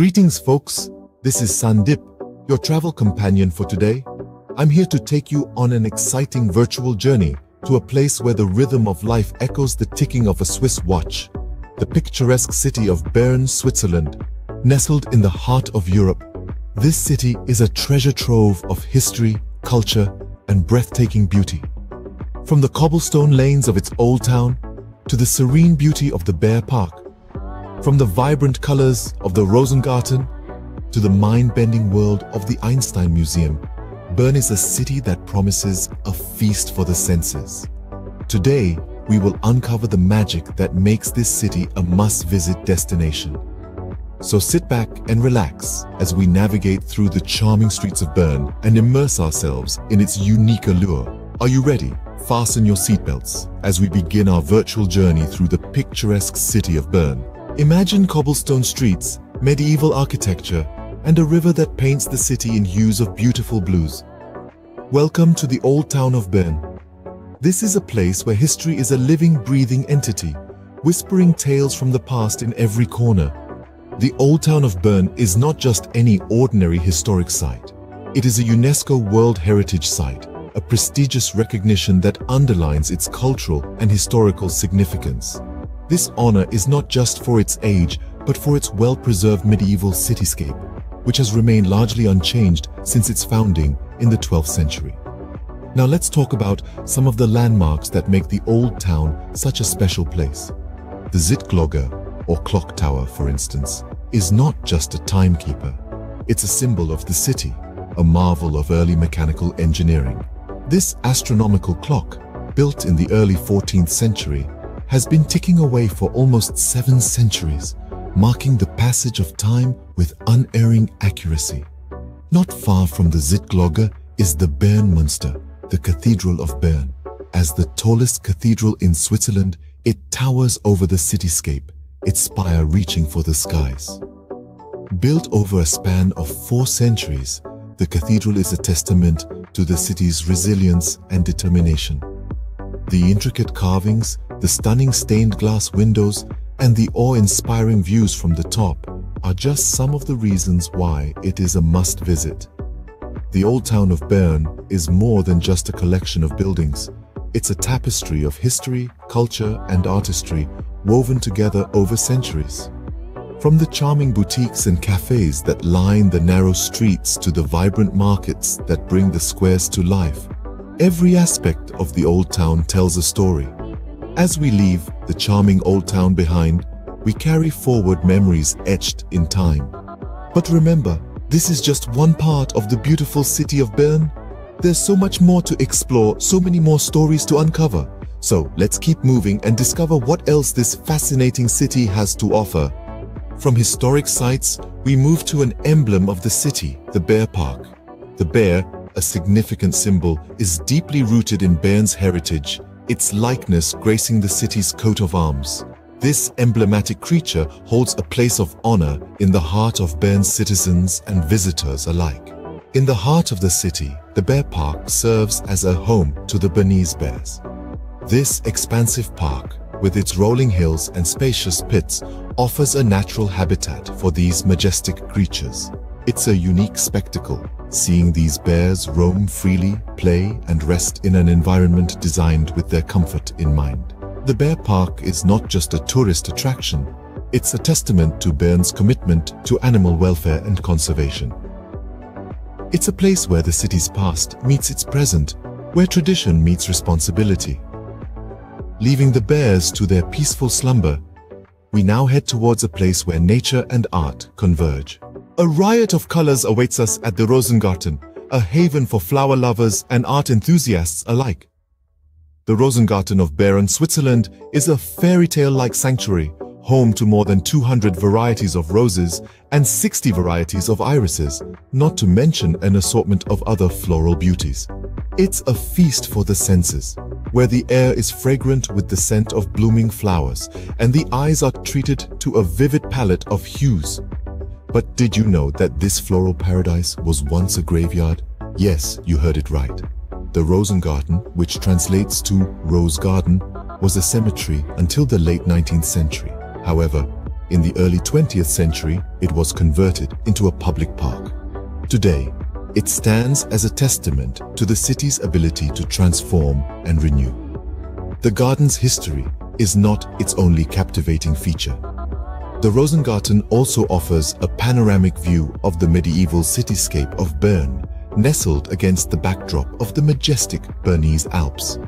Greetings, folks. This is Sandeep, your travel companion for today. I'm here to take you on an exciting virtual journey to a place where the rhythm of life echoes the ticking of a Swiss watch, the picturesque city of Bern, Switzerland, nestled in the heart of Europe. This city is a treasure trove of history, culture, and breathtaking beauty. From the cobblestone lanes of its old town to the serene beauty of the Bear Park, from the vibrant colors of the Rosengarten to the mind-bending world of the Einstein Museum, Bern is a city that promises a feast for the senses. Today, we will uncover the magic that makes this city a must-visit destination. So sit back and relax as we navigate through the charming streets of Bern and immerse ourselves in its unique allure. Are you ready? Fasten your seatbelts as we begin our virtual journey through the picturesque city of Bern. Imagine cobblestone streets, medieval architecture, and a river that paints the city in hues of beautiful blues. Welcome to the old town of Bern. This is a place where history is a living, breathing entity, whispering tales from the past in every corner. The old town of Bern is not just any ordinary historic site. It is a UNESCO World Heritage Site, a prestigious recognition that underlines its cultural and historical significance. This honor is not just for its age, but for its well-preserved medieval cityscape, which has remained largely unchanged since its founding in the 12th century. Now let's talk about some of the landmarks that make the old town such a special place. The Zytglogge, or clock tower, for instance, is not just a timekeeper. It's a symbol of the city, a marvel of early mechanical engineering. This astronomical clock, built in the early 14th century, has been ticking away for almost 7 centuries, marking the passage of time with unerring accuracy. Not far from the Zytglogge is the Bern Münster, the Cathedral of Bern. As the tallest cathedral in Switzerland, it towers over the cityscape, its spire reaching for the skies. Built over a span of 4 centuries, the cathedral is a testament to the city's resilience and determination. The intricate carvings, the stunning stained glass windows, and the awe-inspiring views from the top are just some of the reasons why it is a must-visit. The old town of Bern is more than just a collection of buildings. It's a tapestry of history, culture, and artistry woven together over centuries. From the charming boutiques and cafes that line the narrow streets to the vibrant markets that bring the squares to life, every aspect of the old town tells a story. As we leave the charming old town behind, we carry forward memories etched in time. But remember, this is just one part of the beautiful city of Bern. There's so much more to explore, so many more stories to uncover. So let's keep moving and discover what else this fascinating city has to offer. From historic sites, we move to an emblem of the city, the Bear Park. The bear, a significant symbol, is deeply rooted in Bern's heritage, its likeness gracing the city's coat of arms. This emblematic creature holds a place of honor in the heart of Bern's citizens and visitors alike. In the heart of the city, the Bear Park serves as a home to the Bernese bears. This expansive park, with its rolling hills and spacious pits, offers a natural habitat for these majestic creatures. It's a unique spectacle, seeing these bears roam freely, play, and rest in an environment designed with their comfort in mind. The Bear Park is not just a tourist attraction, it's a testament to Bern's commitment to animal welfare and conservation. It's a place where the city's past meets its present, where tradition meets responsibility. Leaving the bears to their peaceful slumber, we now head towards a place where nature and art converge. A riot of colors awaits us at the Rosengarten, a haven for flower lovers and art enthusiasts alike. The Rosengarten of Bern, Switzerland is a fairy tale-like sanctuary, home to more than 200 varieties of roses and 60 varieties of irises, not to mention an assortment of other floral beauties. It's a feast for the senses, where the air is fragrant with the scent of blooming flowers and the eyes are treated to a vivid palette of hues. But did you know that this floral paradise was once a graveyard? Yes, you heard it right. The Rosengarten, which translates to Rose Garden, was a cemetery until the late 19th century. However, In the early 20th century, it was converted into a public park. Today, it stands as a testament to the city's ability to transform and renew. The garden's history is not its only captivating feature. The Rosengarten also offers a panoramic view of the medieval cityscape of Bern, nestled against the backdrop of the majestic Bernese Alps.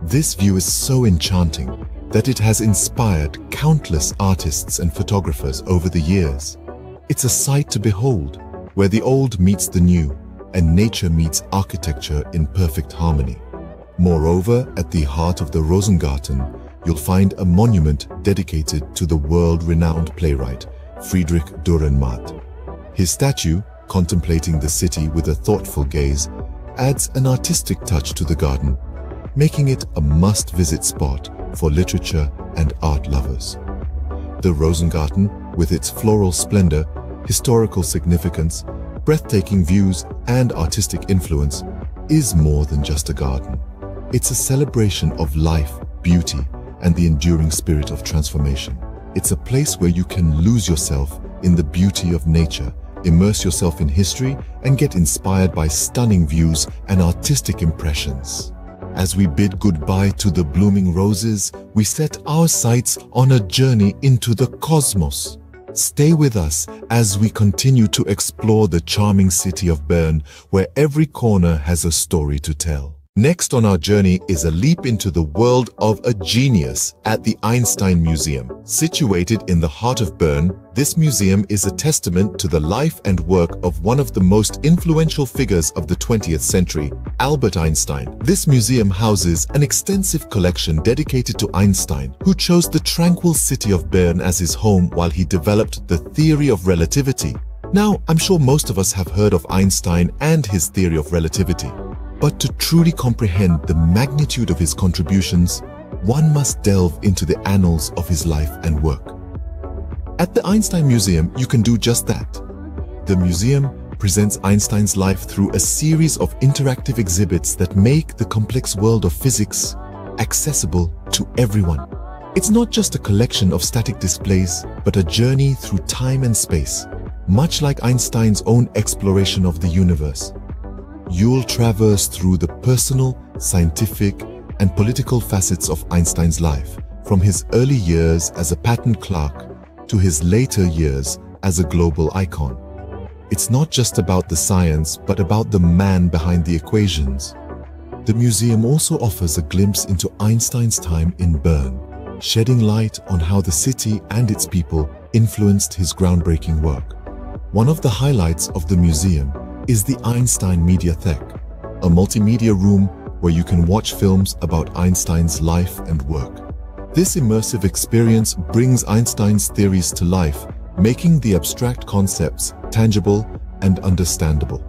This view is so enchanting that it has inspired countless artists and photographers over the years. It's a sight to behold, where the old meets the new and nature meets architecture in perfect harmony. Moreover, at the heart of the Rosengarten, you'll find a monument dedicated to the world-renowned playwright Friedrich Dürrenmatt. His statue, contemplating the city with a thoughtful gaze, adds an artistic touch to the garden, making it a must-visit spot for literature and art lovers. The Rosengarten, with its floral splendor, historical significance, breathtaking views, and artistic influence, is more than just a garden. It's a celebration of life, beauty, and the enduring spirit of transformation. It's a place where you can lose yourself in the beauty of nature, immerse yourself in history, and get inspired by stunning views and artistic impressions. As we bid goodbye to the blooming roses, we set our sights on a journey into the cosmos. Stay with us as we continue to explore the charming city of Bern, where every corner has a story to tell. Next on our journey is a leap into the world of a genius at the Einstein Museum. Situated in the heart of Bern, this museum is a testament to the life and work of one of the most influential figures of the 20th century, Albert Einstein. This museum houses an extensive collection dedicated to Einstein, who chose the tranquil city of Bern as his home while he developed the theory of relativity. Now, I'm sure most of us have heard of Einstein and his theory of relativity. But to truly comprehend the magnitude of his contributions, one must delve into the annals of his life and work. At the Einstein Museum, you can do just that. The museum presents Einstein's life through a series of interactive exhibits that make the complex world of physics accessible to everyone. It's not just a collection of static displays, but a journey through time and space, much like Einstein's own exploration of the universe. You'll traverse through the personal, scientific, and political facets of Einstein's life, from his early years as a patent clerk to his later years as a global icon. It's not just about the science, but about the man behind the equations. The museum also offers a glimpse into Einstein's time in Bern, shedding light on how the city and its people influenced his groundbreaking work. One of the highlights of the museum is the Einstein Mediathek, a multimedia room where you can watch films about Einstein's life and work. This immersive experience brings Einstein's theories to life, making the abstract concepts tangible and understandable.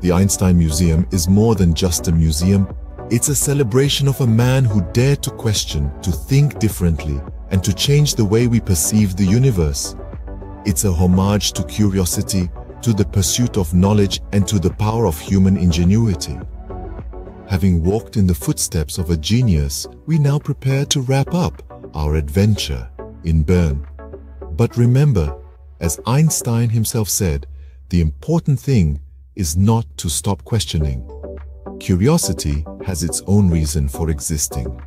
The Einstein Museum is more than just a museum. It's a celebration of a man who dared to question, to think differently, and to change the way we perceive the universe. It's a homage to curiosity, to the pursuit of knowledge, and to the power of human ingenuity. Having walked in the footsteps of a genius, we now prepare to wrap up our adventure in Bern. But remember, as Einstein himself said, the important thing is not to stop questioning. Curiosity has its own reason for existing.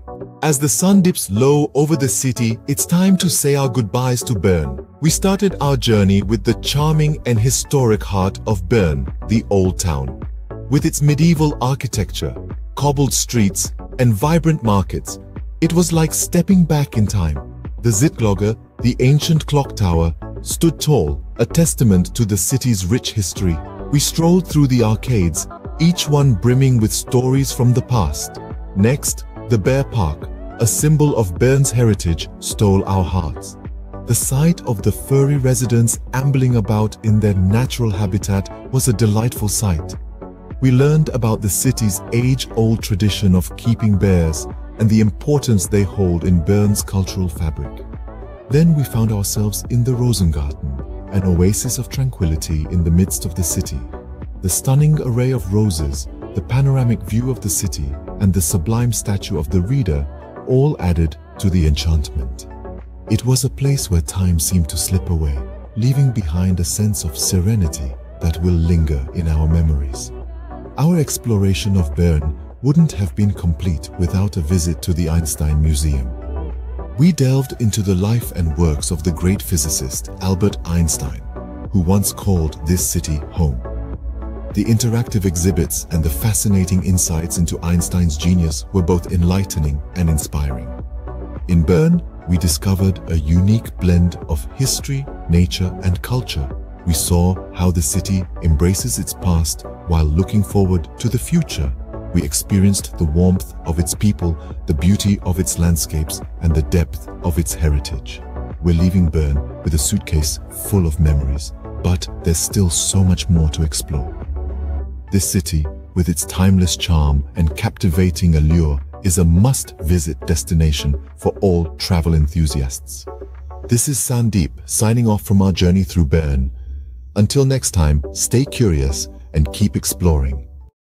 As the sun dips low over the city, it's time to say our goodbyes to Bern. We started our journey with the charming and historic heart of Bern, the Old Town. With its medieval architecture, cobbled streets, and vibrant markets, it was like stepping back in time. The Zytglogge, the ancient clock tower, stood tall, a testament to the city's rich history. We strolled through the arcades, each one brimming with stories from the past. Next, the Bear Park, a symbol of Bern's heritage, stole our hearts. The sight of the furry residents ambling about in their natural habitat was a delightful sight. We learned about the city's age-old tradition of keeping bears and the importance they hold in Bern's cultural fabric. Then we found ourselves in the Rosengarten, an oasis of tranquility in the midst of the city. The stunning array of roses, the panoramic view of the city, and the sublime statue of the reader all added to the enchantment. It was a place where time seemed to slip away, leaving behind a sense of serenity that will linger in our memories. Our exploration of Bern wouldn't have been complete without a visit to the Einstein Museum. We delved into the life and works of the great physicist Albert Einstein, who once called this city home. The interactive exhibits and the fascinating insights into Einstein's genius were both enlightening and inspiring. In Bern, we discovered a unique blend of history, nature, and culture. We saw how the city embraces its past while looking forward to the future. We experienced the warmth of its people, the beauty of its landscapes, and the depth of its heritage. We're leaving Bern with a suitcase full of memories, but there's still so much more to explore. This city, with its timeless charm and captivating allure, is a must-visit destination for all travel enthusiasts. This is Sandeep signing off from our journey through Bern. Until next time, stay curious and keep exploring.